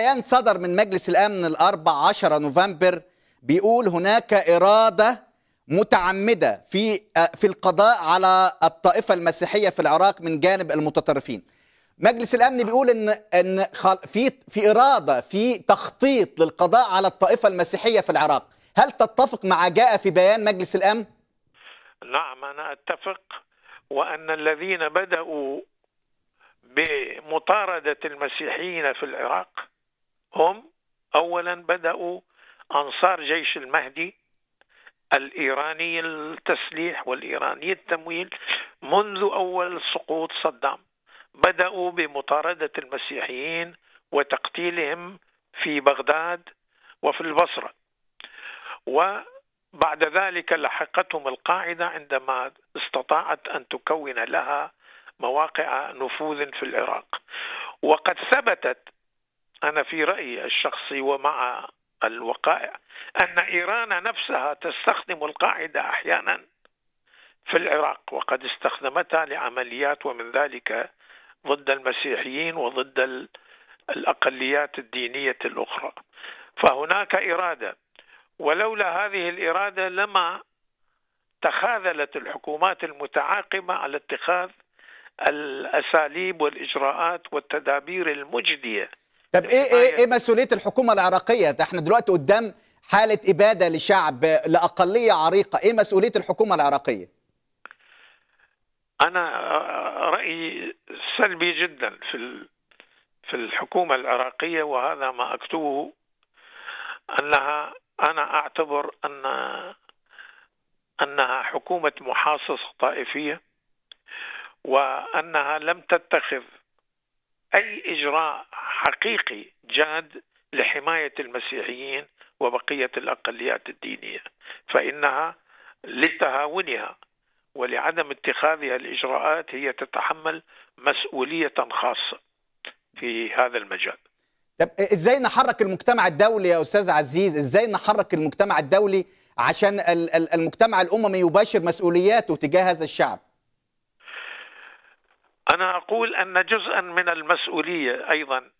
بيان صدر من مجلس الأمن 14 نوفمبر بيقول هناك إرادة متعمدة في القضاء على الطائفة المسيحية في العراق من جانب المتطرفين. مجلس الأمن بيقول ان في إرادة، في تخطيط للقضاء على الطائفة المسيحية في العراق. هل تتفق مع جاء في بيان مجلس الأمن؟ نعم، أنا أتفق، وأن الذين بدأوا بمطاردة المسيحيين في العراق هم أولا بدأوا أنصار جيش المهدي الإيراني التسليح والإيراني التمويل منذ أول سقوط صدام. بدأوا بمطاردة المسيحيين وتقتيلهم في بغداد وفي البصرة، وبعد ذلك لحقتهم القاعدة عندما استطاعت أن تكون لها مواقع نفوذ في العراق. وقد ثبتت، أنا في رأيي الشخصي ومع الوقائع، أن إيران نفسها تستخدم القاعدة أحيانا في العراق، وقد استخدمتها لعمليات ومن ذلك ضد المسيحيين وضد الأقليات الدينية الأخرى. فهناك إرادة، ولولا هذه الإرادة لما تخاذلت الحكومات المتعاقبة على اتخاذ الأساليب والإجراءات والتدابير المجدية. طب ايه مسؤولية الحكومة العراقية؟ احنا دلوقتي قدام حالة إبادة لشعب، لأقلية عريقة، ايه مسؤولية الحكومة العراقية؟ انا رأيي سلبي جدا في الحكومة العراقية، وهذا ما اكتبه، انها انا اعتبر انها حكومة محاصصة طائفية، وانها لم تتخذ أي إجراء حقيقي جاد لحماية المسيحيين وبقية الأقليات الدينية، فإنها لتهاونها ولعدم اتخاذها الإجراءات هي تتحمل مسؤولية خاصة في هذا المجال. طب إزاي نحرك المجتمع الدولي يا أستاذ عزيز؟ إزاي نحرك المجتمع الدولي عشان المجتمع الأممي يباشر مسؤولياته تجاه هذا الشعب؟ أنا أقول أن جزءا من المسؤولية أيضا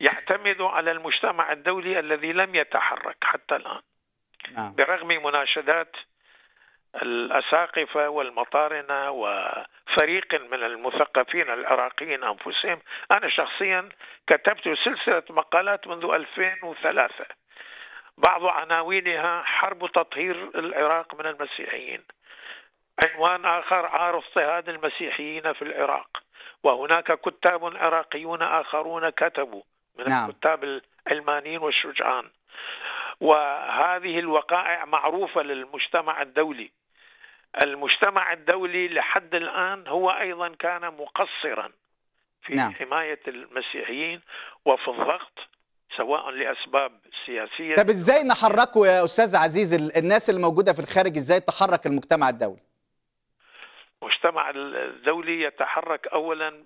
يعتمد على المجتمع الدولي الذي لم يتحرك حتى الآن، برغم مناشدات الأساقفة والمطارنة وفريق من المثقفين العراقيين أنفسهم. أنا شخصيا كتبت سلسلة مقالات منذ 2003 بعض عناوينها حرب تطهير العراق من المسيحيين، عنوان آخر عار اضطهاد المسيحيين في العراق، وهناك كتاب عراقيون آخرون كتبوا من الكتاب العلمانيين والشجعان. وهذه الوقائع معروفة للمجتمع الدولي. المجتمع الدولي لحد الآن هو أيضا كان مقصرا في حماية المسيحيين وفي الضغط، سواء لأسباب سياسية. طب إزاي نحركه يا أستاذ عزيز؟ الناس الموجودة في الخارج إزاي تحرك المجتمع الدولي؟ المجتمع الدولي يتحرك، أولا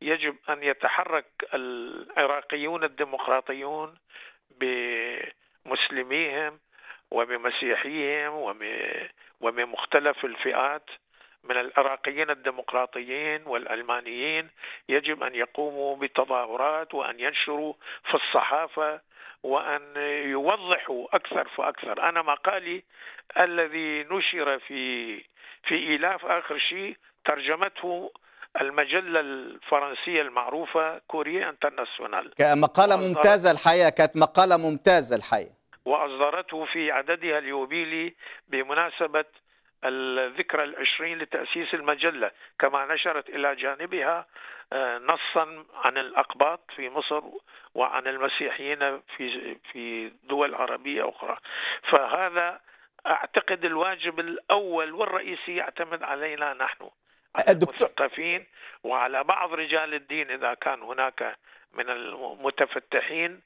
يجب أن يتحرك العراقيون الديمقراطيون بمسلميهم وبمسيحيهم وبمختلف الفئات من العراقيين الديمقراطيين والألمانيين. يجب أن يقوموا بتظاهرات وأن ينشروا في الصحافة وأن يوضحوا أكثر فأكثر. أنا مقالي الذي نشر في إيلاف آخر شيء ترجمته المجلة الفرنسية المعروفة كوريا انترناسيونال، مقالة ممتازة الحقيقة، كانت مقالة ممتازة الحقيقة، وأصدرته في عددها اليوبيلي بمناسبة الذكرى 20 لتأسيس المجلة، كما نشرت إلى جانبها نصا عن الأقباط في مصر وعن المسيحيين في دول عربية أخرى. فهذا أعتقد الواجب الأول والرئيسي يعتمد علينا نحن، على المثقفين وعلى بعض رجال الدين إذا كان هناك من المتفتحين،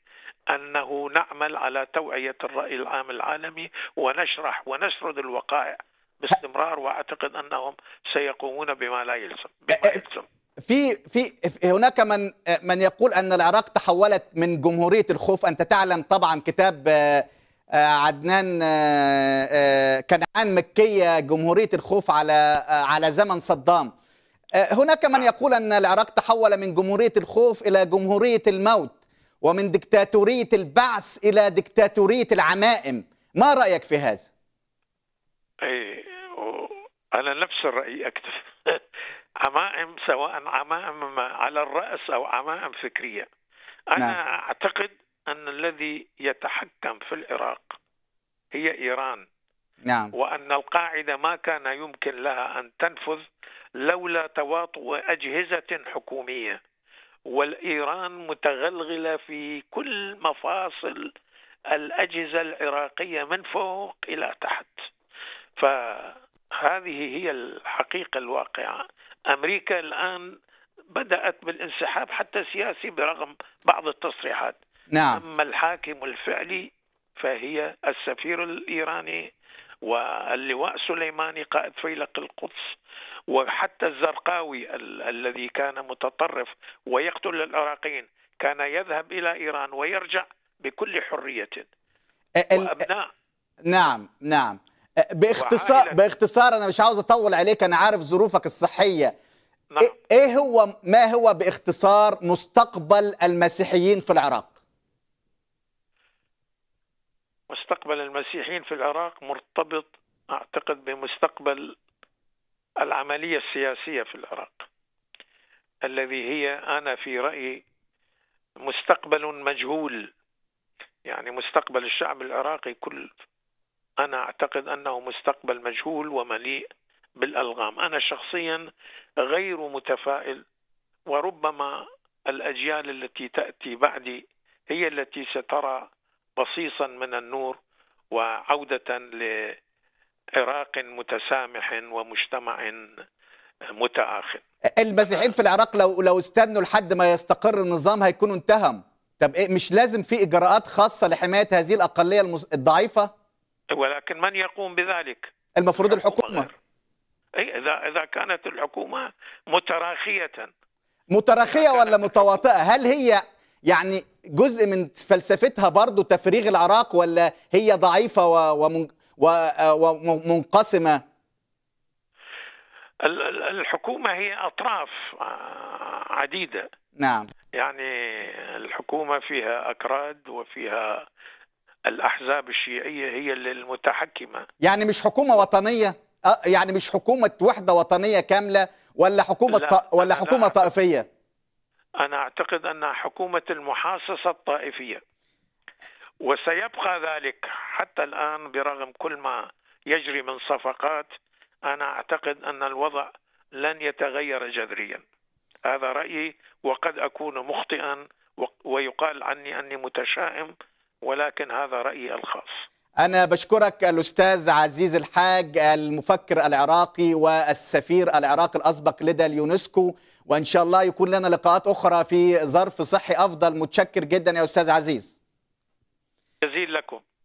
أنه نعمل على توعية الرأي العام العالمي ونشرح ونسرد الوقائع باستمرار، واعتقد انهم سيقومون بما لا يلزم. في هناك من يقول ان العراق تحولت من جمهورية الخوف، انت تعلم طبعا كتاب عدنان كنعان مكية جمهورية الخوف على زمن صدام. هناك من يقول ان العراق تحول من جمهورية الخوف الى جمهورية الموت، ومن دكتاتورية البعث إلى دكتاتورية العمائم. ما رأيك في هذا؟ أنا نفس الرأي أكتف. عمائم، سواء عمائم على الرأس أو عمائم فكرية. أنا أعتقد أن الذي يتحكم في العراق هي إيران، وأن القاعدة ما كان يمكن لها أن تنفذ لولا تواطؤ أجهزة حكومية، والإيران متغلغلة في كل مفاصل الأجهزة العراقية من فوق إلى تحت. فهذه هي الحقيقة الواقعة. أمريكا الآن بدأت بالانسحاب حتى سياسي برغم بعض التصريحات. أما الحاكم الفعلي فهي السفير الإيراني واللواء سليماني قائد فيلق القدس، وحتى الزرقاوي الذي كان متطرف ويقتل العراقيين كان يذهب إلى إيران ويرجع بكل حرية، وأبناء. نعم باختصار، أنا مش عاوز أطول عليك، أنا عارف ظروفك الصحية. إيه هو، ما هو باختصار مستقبل المسيحيين في العراق؟ مستقبل المسيحيين في العراق مرتبط أعتقد بمستقبل العملية السياسية في العراق، الذي هي أنا في رأيي مستقبل مجهول. يعني مستقبل الشعب العراقي أنا أعتقد أنه مستقبل مجهول ومليء بالألغام. أنا شخصيا غير متفائل، وربما الأجيال التي تأتي بعدي هي التي سترى بصيصا من النور وعودة لعراق متسامح ومجتمع متآخر. المسيحيين في العراق لو استنوا لحد ما يستقر النظام هيكونوا انتهم. طب إيه، مش لازم في إجراءات خاصة لحماية هذه الأقلية الضعيفة؟ ولكن من يقوم بذلك؟ المفروض الحكومة. أي إذا كانت الحكومة متراخية ولا متواطئة؟ هل هي يعني جزء من فلسفتها برضو تفريغ العراق، ولا هي ضعيفة ومنقسمة؟ الحكومة هي أطراف عديدة. يعني الحكومة فيها أكراد، وفيها الأحزاب الشيعية هي المتحكمة. يعني مش حكومة وطنية، يعني مش حكومة وحدة وطنية كاملة، ولا حكومة ولا حكومة طائفية؟ أنا أعتقد أنها حكومة المحاصصة الطائفية، وسيبقى ذلك حتى الآن برغم كل ما يجري من صفقات. أنا أعتقد أن الوضع لن يتغير جذريا. هذا رأيي، وقد أكون مخطئا ويقال عني أني متشائم، ولكن هذا رأيي الخاص. أنا بشكرك الأستاذ عزيز الحاج، المفكر العراقي والسفير العراقي الأسبق لدى اليونسكو، وإن شاء الله يكون لنا لقاءات أخرى في ظرف صحي أفضل. متشكر جدا يا أستاذ عزيز، شكرا جزيلا لكم.